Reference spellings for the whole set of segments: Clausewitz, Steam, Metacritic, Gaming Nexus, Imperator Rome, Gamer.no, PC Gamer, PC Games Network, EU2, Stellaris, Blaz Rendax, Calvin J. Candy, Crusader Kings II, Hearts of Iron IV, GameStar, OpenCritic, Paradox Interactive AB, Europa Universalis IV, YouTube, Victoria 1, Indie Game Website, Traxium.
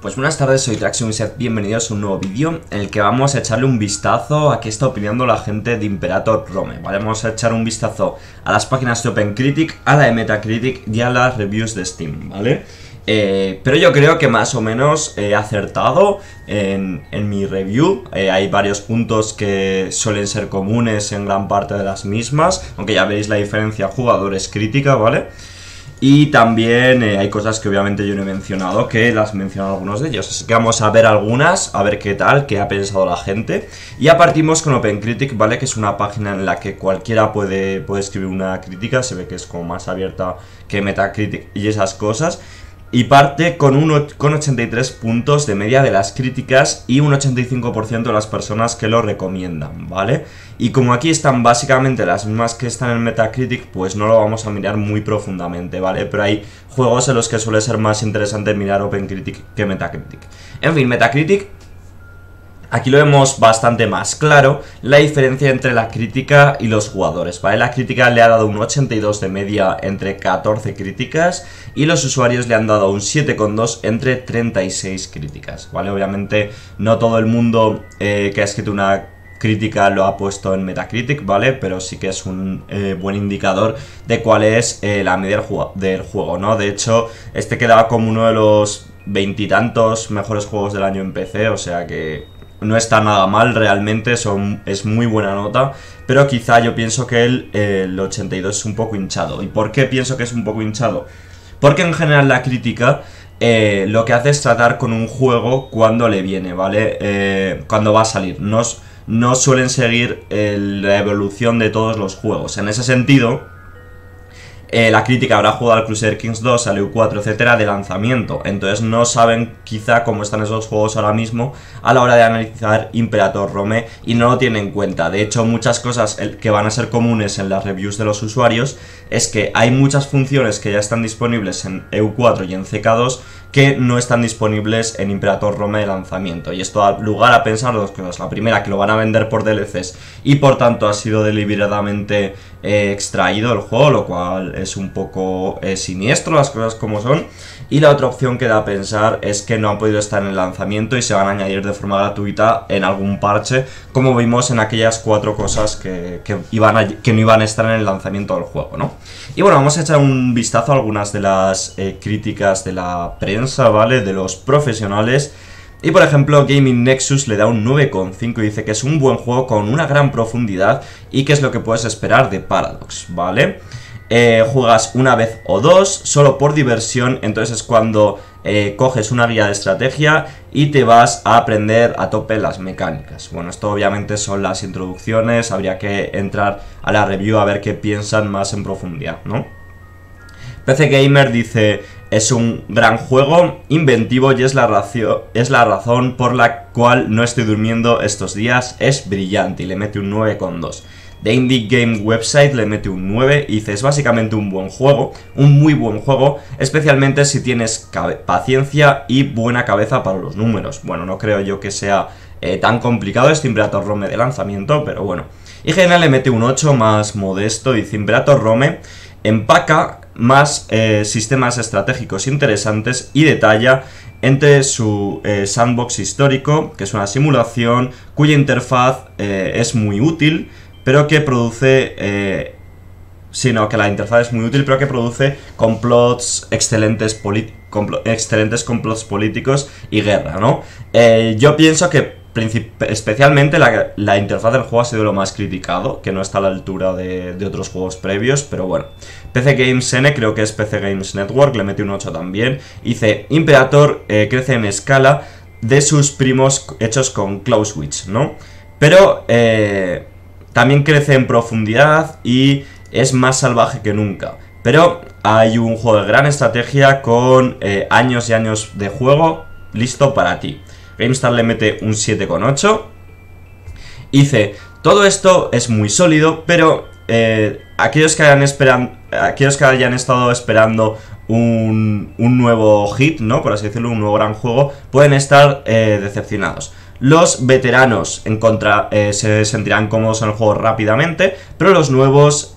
Pues buenas tardes, soy Traxium y sed bienvenidos a un nuevo vídeo en el que vamos a echarle un vistazo a qué está opinando la gente de Imperator Rome, ¿vale? Vamos a echar un vistazo a las páginas de OpenCritic, a la de Metacritic y a las reviews de Steam, ¿vale? Pero yo creo que más o menos he acertado en mi review. Hay varios puntos que suelen ser comunes en gran parte de las mismas, aunque ya veréis la diferencia jugadores-crítica, ¿vale? Y también hay cosas que obviamente yo no he mencionado, que las mencionan algunos de ellos. Así que vamos a ver algunas, a ver qué tal, qué ha pensado la gente. Y ya partimos con OpenCritic, ¿vale? Que es una página en la que cualquiera puede escribir una crítica. Se ve que es como más abierta que Metacritic y esas cosas. Y parte con 83 puntos de media de las críticas y un 85% de las personas que lo recomiendan, ¿vale? Y como aquí están básicamente las mismas que están en Metacritic, pues no lo vamos a mirar muy profundamente, ¿vale? Pero hay juegos en los que suele ser más interesante mirar OpenCritic que Metacritic. En fin, Metacritic, aquí lo vemos bastante más claro, la diferencia entre la crítica y los jugadores, ¿vale? La crítica le ha dado un 82 de media entre 14 críticas y los usuarios le han dado un 7,2 entre 36 críticas, ¿vale? Obviamente no todo el mundo que ha escrito una crítica lo ha puesto en Metacritic, ¿vale? Pero sí que es un buen indicador de cuál es la media del juego, ¿no? De hecho, este quedaba como uno de los veintitantos mejores juegos del año en PC, o sea que no está nada mal realmente, es muy buena nota, pero quizá yo pienso que el 82 es un poco hinchado. ¿Y por qué pienso que es un poco hinchado? Porque en general la crítica lo que hace es tratar con un juego cuando le viene, ¿vale? Cuando va a salir, no suelen seguir la evolución de todos los juegos. En ese sentido, la crítica habrá jugado al Crusader Kings II, al EU4, etcétera, de lanzamiento. Entonces no saben quizá cómo están esos juegos ahora mismo a la hora de analizar Imperator Rome y no lo tienen en cuenta. De hecho, muchas cosas que van a ser comunes en las reviews de los usuarios es que hay muchas funciones que ya están disponibles en EU4 y en CK2 que no están disponibles en Imperator Rome de lanzamiento. Y esto da lugar a pensar dos cosas. La primera, que lo van a vender por DLCs y por tanto ha sido deliberadamente extraído el juego, lo cual es un poco siniestro, las cosas como son. Y la otra opción que da a pensar es que no han podido estar en el lanzamiento y se van a añadir de forma gratuita en algún parche, como vimos en aquellas cuatro cosas que no iban a estar en el lanzamiento del juego, ¿no? Y bueno, vamos a echar un vistazo a algunas de las críticas de la prensa, ¿vale? De los profesionales. Y por ejemplo, Gaming Nexus le da un 9,5 y dice que es un buen juego con una gran profundidad y que es lo que puedes esperar de Paradox, ¿vale? Juegas una vez o dos, solo por diversión, entonces es cuando coges una guía de estrategia y te vas a aprender a tope las mecánicas. Bueno, esto obviamente son las introducciones, habría que entrar a la review a ver qué piensan más en profundidad, ¿no? PC Gamer dice: es un gran juego, inventivo y es la razón por la cual no estoy durmiendo estos días, es brillante, y le mete un 9,2. The Indie Game Website le mete un 9 y dice: es básicamente un buen juego, un muy buen juego, especialmente si tienes paciencia y buena cabeza para los números. Bueno, no creo yo que sea tan complicado este Imperator Rome de lanzamiento, pero bueno. Y General le mete un 8 más modesto y dice: Imperator Rome empaca más sistemas estratégicos interesantes y detalla entre su sandbox histórico, que es una simulación cuya interfaz es muy útil, pero que produce complots excelentes, complots políticos y guerra, ¿no? Yo pienso que especialmente la interfaz del juego ha sido lo más criticado, que no está a la altura de otros juegos previos, pero bueno. PC Games N, creo que es PC Games Network, le mete un 8 también. Dice: Imperator crece en escala de sus primos hechos con Clausewitz, ¿no? Pero también crece en profundidad y es más salvaje que nunca. Pero hay un juego de gran estrategia con años y años de juego listo para ti. GameStar le mete un 7,8. Dice: todo esto es muy sólido, pero aquellos que hayan estado esperando un nuevo hit, ¿no? Por así decirlo, un nuevo gran juego, pueden estar decepcionados. Los veteranos se sentirán cómodos en el juego rápidamente, pero los nuevos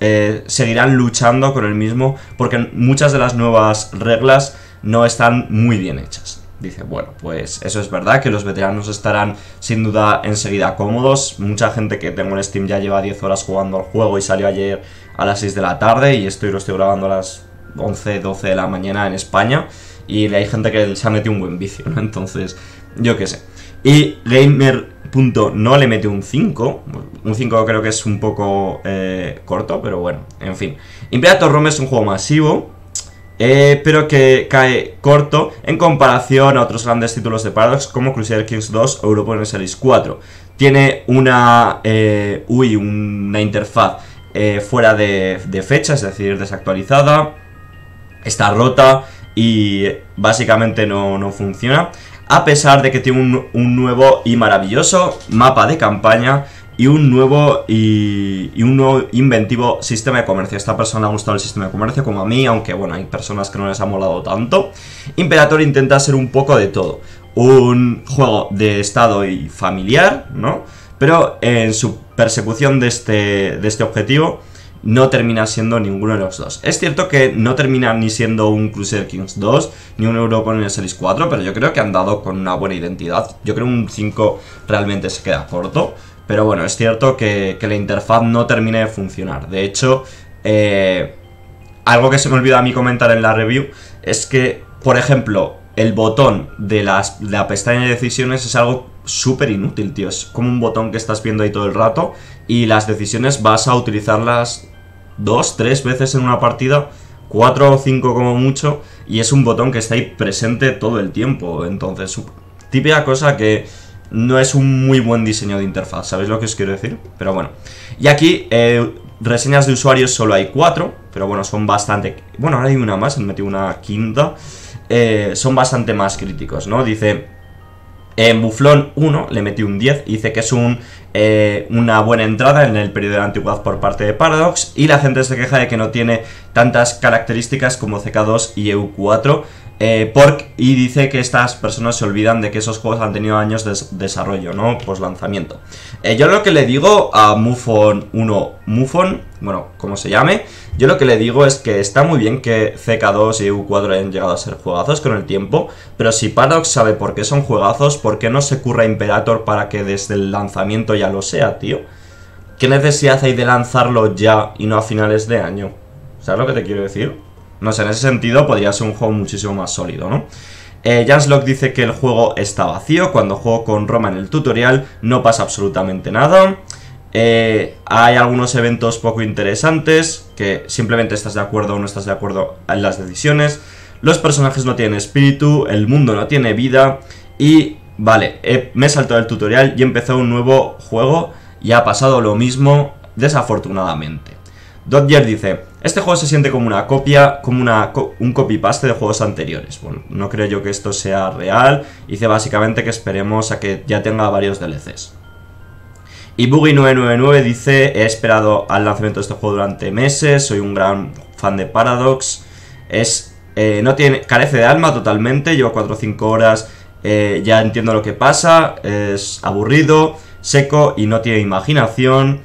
seguirán luchando con el mismo porque muchas de las nuevas reglas no están muy bien hechas. dice, bueno, pues eso es verdad, que los veteranos estarán sin duda enseguida cómodos. Mucha gente que tengo en Steam ya lleva 10 horas jugando al juego y salió ayer a las 6 de la tarde y esto lo estoy grabando a las 11, 12 de la mañana en España, y hay gente que se ha metido un buen vicio, ¿no? Entonces, yo qué sé. Y Gamer.no le mete un 5, un 5 creo que es un poco corto, pero bueno, en fin. Imperator Rome es un juego masivo, pero que cae corto en comparación a otros grandes títulos de Paradox como Crusader Kings II o Europa Universalis IV. Tiene una interfaz fuera de fecha, es decir, desactualizada, está rota y básicamente no funciona, a pesar de que tiene un nuevo y maravilloso mapa de campaña y un nuevo inventivo sistema de comercio. A esta persona ha gustado el sistema de comercio como a mí, aunque bueno, hay personas que no les ha molado tanto. Imperator intenta ser un poco de todo, un juego de estado y familiar, ¿no? Pero en su persecución de este objetivo no termina siendo ninguno de los dos. Es cierto que no termina ni siendo un Crusader Kings 2, ni un Europa Universalis 4, pero yo creo que han dado con una buena identidad. Yo creo que un 5 realmente se queda corto, pero bueno, es cierto que la interfaz no termina de funcionar. De hecho, algo que se me olvidó a mí comentar en la review es que, por ejemplo, el botón de la pestaña de decisiones es algo súper inútil, tío. Es como un botón que estás viendo ahí todo el rato y las decisiones vas a utilizarlas 2, 3 veces en una partida, 4 o 5 como mucho, y es un botón que está ahí presente todo el tiempo. Entonces, típica cosa que no es un muy buen diseño de interfaz, ¿sabéis lo que os quiero decir? Pero bueno, y aquí reseñas de usuarios solo hay 4, pero bueno, son bastante... Bueno, ahora hay una más, han metido una quinta. Son bastante más críticos, ¿no? Dice, en Buflón 1 le metí un 10, dice que es una buena entrada en el periodo de la antigüedad por parte de Paradox, y la gente se queja de que no tiene tantas características como CK2 y EU4, y dice que estas personas se olvidan de que esos juegos han tenido años de desarrollo, ¿no? Pues lanzamiento. Yo lo que le digo a Mufon, bueno, como se llame, yo lo que le digo es que está muy bien que CK2 y EU4 hayan llegado a ser juegazos con el tiempo, pero si Paradox sabe por qué son juegazos, ¿por qué no se curra Imperator para que desde el lanzamiento ya lo sea, tío? ¿Qué necesidad hay de lanzarlo ya y no a finales de año? ¿Sabes lo que te quiero decir? No sé, en ese sentido podría ser un juego muchísimo más sólido, ¿no? Janslock dice que el juego está vacío, cuando juego con Roma en el tutorial no pasa absolutamente nada. Hay algunos eventos poco interesantes, que simplemente estás de acuerdo o no estás de acuerdo en las decisiones. Los personajes no tienen espíritu, el mundo no tiene vida. Y vale, me he saltado el tutorial y empezó un nuevo juego y ha pasado lo mismo, desafortunadamente. Dodger dice, este juego se siente como una copia, como un copy-paste de juegos anteriores. Bueno, no creo yo que esto sea real. Dice básicamente que esperemos a que ya tenga varios DLCs. Y Boogie999 dice, he esperado al lanzamiento de este juego durante meses, soy un gran fan de Paradox. Carece de alma totalmente, llevo 4 o 5 horas, ya entiendo lo que pasa, es aburrido, seco y no tiene imaginación.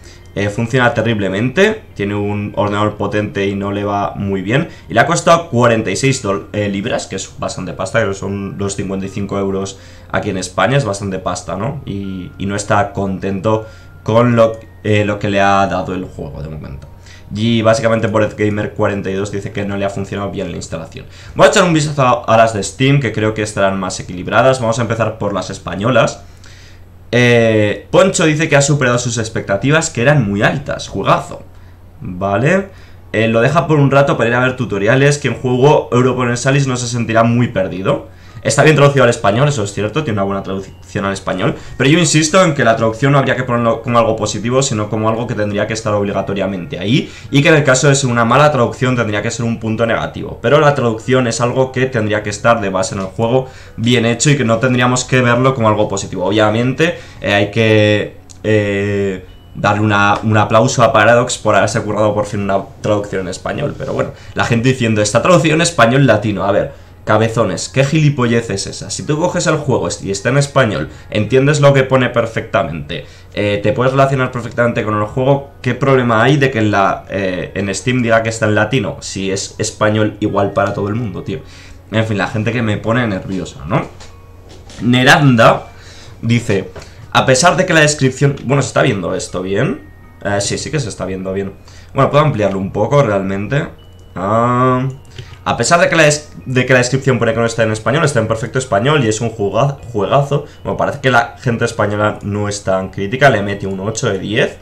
Funciona terriblemente, tiene un ordenador potente y no le va muy bien. Y le ha costado 46 libras, que es bastante pasta, que son los 55 euros aquí en España, es bastante pasta, ¿no? Y no está contento con lo que le ha dado el juego de momento. Y básicamente por BoardGamer42 dice que no le ha funcionado bien la instalación. Voy a echar un vistazo a las de Steam, que creo que estarán más equilibradas. Vamos a empezar por las españolas. Poncho dice que ha superado sus expectativas, que eran muy altas, juegazo. Vale, lo deja por un rato para ir a ver tutoriales, que en juego Europa Universalis no se sentirá muy perdido. Está bien traducido al español, eso es cierto, tiene una buena traducción al español, pero yo insisto en que la traducción no habría que ponerlo como algo positivo, sino como algo que tendría que estar obligatoriamente ahí, y que en el caso de ser una mala traducción tendría que ser un punto negativo. Pero la traducción es algo que tendría que estar de base en el juego, bien hecho, y que no tendríamos que verlo como algo positivo. Obviamente hay que darle un aplauso a Paradox por haberse currado por fin una traducción en español, pero bueno, la gente diciendo, esta traducción español-latino, a ver... Cabezones, ¿qué gilipollez es esa? Si tú coges el juego y está en español, entiendes lo que pone perfectamente, te puedes relacionar perfectamente con el juego, ¿qué problema hay de que en Steam diga que está en latino? Si es español igual para todo el mundo, tío. En fin, la gente que me pone nerviosa, ¿no? Neranda dice, a pesar de que la descripción... Bueno, ¿se está viendo esto bien? Sí, sí que se está viendo bien. Bueno, puedo ampliarlo un poco realmente. A pesar de que la descripción pone que no está en español, está en perfecto español y es un juegazo. Bueno, parece que la gente española no es tan crítica, le mete un 8 de 10.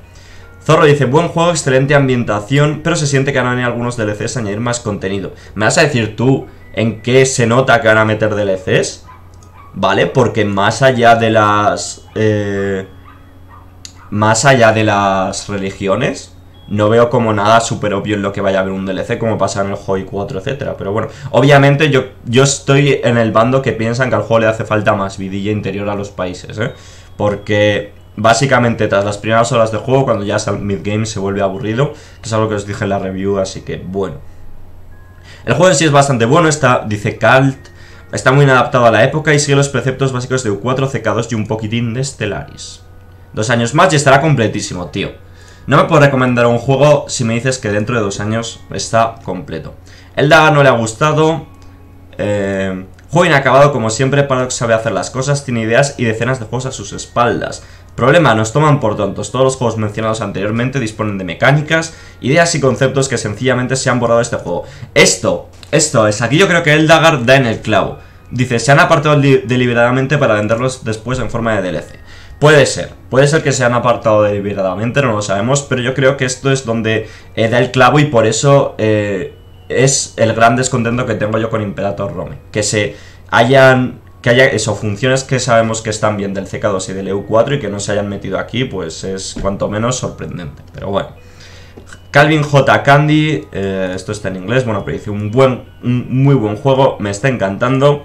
Zorro dice, buen juego, excelente ambientación, pero se siente que van a venir algunos DLCs a añadir más contenido. ¿Me vas a decir tú en qué se nota que van a meter DLCs? Vale, porque más allá de las... más allá de las religiones, no veo como nada súper obvio en lo que vaya a haber un DLC, como pasa en el Hoi 4, etc. Pero bueno, obviamente yo estoy en el bando que piensan que al juego le hace falta más vidilla interior a los países, ¿eh? Porque... básicamente, tras las primeras horas de juego, cuando ya es al mid-game, se vuelve aburrido, que es algo que os dije en la review, así que bueno. El juego en sí es bastante bueno, está, dice Calt, está muy adaptado a la época y sigue los preceptos básicos de EU4, CK2 y un poquitín de Stellaris. 2 años más y estará completísimo, tío. No me puedo recomendar un juego si me dices que dentro de 2 años está completo. El Daga no le ha gustado, juego inacabado como siempre, Paradox sabe hacer las cosas, tiene ideas y decenas de juegos a sus espaldas. Problema, nos toman por tontos. Todos los juegos mencionados anteriormente disponen de mecánicas, ideas y conceptos que sencillamente se han borrado de este juego. Esto es, aquí yo creo que el Dagger da en el clavo. Dice, se han apartado deliberadamente para venderlos después en forma de DLC. Puede ser que se han apartado deliberadamente, no lo sabemos, pero yo creo que esto es donde da el clavo y por eso es el gran descontento que tengo yo con Imperator Rome. Que haya eso, funciones que sabemos que están bien del CK2 y del EU4 y que no se hayan metido aquí, pues es cuanto menos sorprendente. Pero bueno. Calvin J. Candy, esto está en inglés, bueno, pero dice un muy buen juego, me está encantando.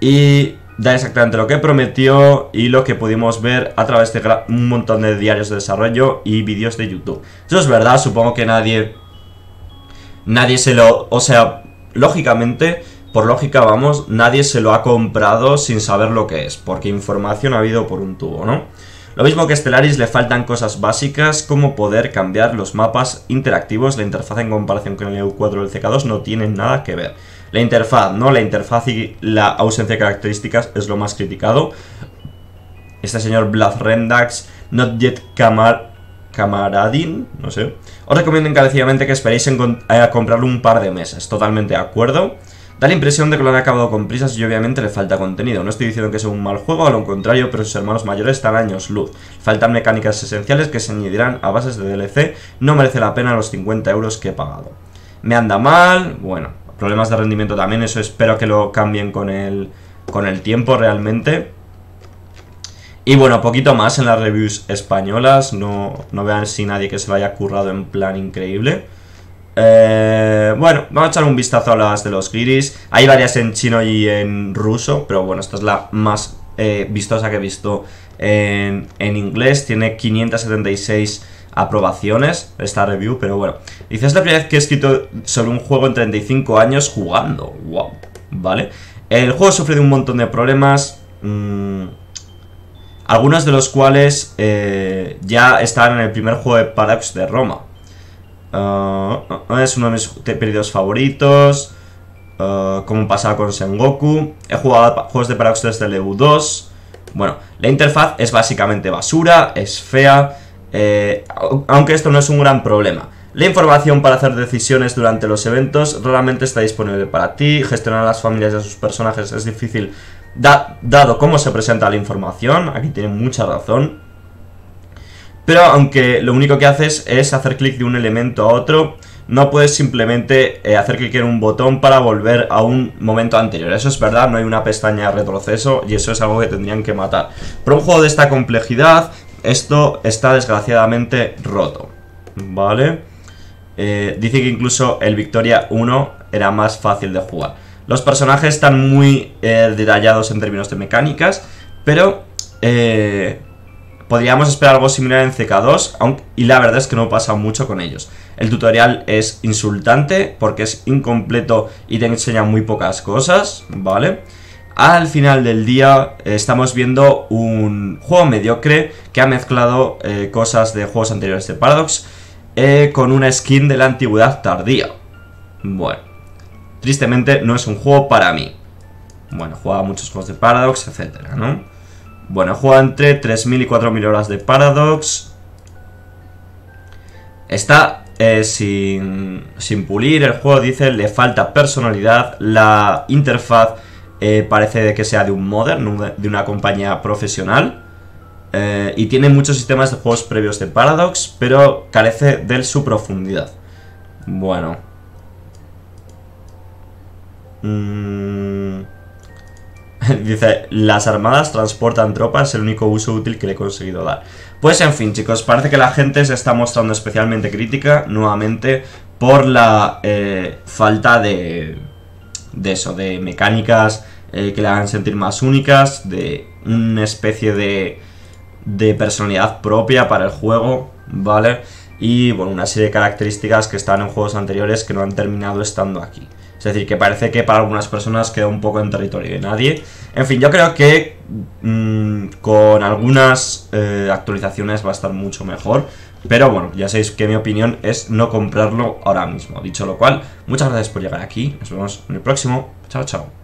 Y da exactamente lo que prometió y lo que pudimos ver a través de un montón de diarios de desarrollo y vídeos de YouTube. Eso es verdad, supongo que nadie se lo... O sea, lógicamente... Por lógica, vamos, nadie se lo ha comprado sin saber lo que es, porque información ha habido por un tubo, ¿no? Lo mismo que Stellaris, le faltan cosas básicas como poder cambiar los mapas interactivos. La interfaz en comparación con el EU4 o el CK2 no tienen nada que ver. La interfaz, ¿no? La interfaz y la ausencia de características es lo más criticado. Este señor Blaz Rendax, Not Yet Camaradin, no sé. Os recomiendo encarecidamente que esperéis a comprarlo un par de meses, totalmente de acuerdo. Da la impresión de que lo han acabado con prisas y obviamente le falta contenido. No estoy diciendo que sea un mal juego, a lo contrario, pero sus hermanos mayores están años luz. Faltan mecánicas esenciales que se añadirán a bases de DLC. No merece la pena los 50 € que he pagado. Me anda mal, bueno, problemas de rendimiento también, eso espero que lo cambien con el tiempo realmente. Y bueno, poquito más en las reviews españolas, no vean si nadie que se lo haya currado en plan increíble. Bueno, vamos a echar un vistazo a las de los guiris. Hay varias en chino y en ruso, pero bueno, esta es la más vistosa que he visto en inglés. Tiene 576 aprobaciones esta review, pero bueno. Dice, es la primera vez que he escrito sobre un juego en 35 años jugando. Wow, vale. El juego sufre de un montón de problemas, algunos de los cuales ya estaban en el primer juego de Paradox de Roma. Es uno de mis periodos favoritos, como pasaba con Sengoku. He jugado a juegos de Paradox desde el EU2. Bueno, la interfaz es básicamente basura, es fea, aunque esto no es un gran problema. La información para hacer decisiones durante los eventos raramente está disponible para ti. Gestionar a las familias y a sus personajes es difícil dado cómo se presenta la información. Aquí tienen mucha razón. Pero aunque lo único que haces es hacer clic de un elemento a otro, no puedes simplemente hacer clic en un botón para volver a un momento anterior. Eso es verdad, no hay una pestaña de retroceso y eso es algo que tendrían que matar. Pero un juego de esta complejidad, esto está desgraciadamente roto, ¿vale? Dice que incluso el Victoria 1 era más fácil de jugar. Los personajes están muy detallados en términos de mecánicas, pero... podríamos esperar algo similar en CK2, y la verdad es que no pasa mucho con ellos. El tutorial es insultante porque es incompleto y te enseña muy pocas cosas, ¿vale? Al final del día estamos viendo un juego mediocre que ha mezclado cosas de juegos anteriores de Paradox con una skin de la antigüedad tardía. Bueno, tristemente no es un juego para mí. Bueno, jugaba muchos juegos de Paradox, etcétera, ¿no? Bueno, he jugado entre 3.000 y 4.000 horas de Paradox. Está sin pulir el juego, dice, le falta personalidad. La interfaz parece que sea de un modder, de una compañía profesional. Y tiene muchos sistemas de juegos previos de Paradox, pero carece de su profundidad. Bueno. Dice, las armadas transportan tropas, el único uso útil que le he conseguido dar. Pues en fin, chicos, parece que la gente se está mostrando especialmente crítica, nuevamente, por la falta de eso, de mecánicas que le hagan sentir más únicas, de una especie de personalidad propia para el juego, ¿vale? Y, bueno, una serie de características que están en juegos anteriores que no han terminado estando aquí. Es decir, que parece que para algunas personas queda un poco en territorio de nadie. En fin, yo creo que con algunas actualizaciones va a estar mucho mejor. Pero bueno, ya sabéis que mi opinión es no comprarlo ahora mismo. Dicho lo cual, muchas gracias por llegar aquí. Nos vemos en el próximo. Chao, chao.